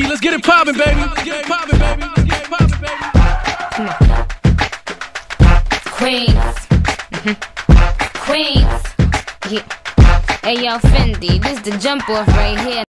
Let's get it poppin', baby. Queens. Queens. Yeah. Hey, yo, Fendi, this the jump off right here.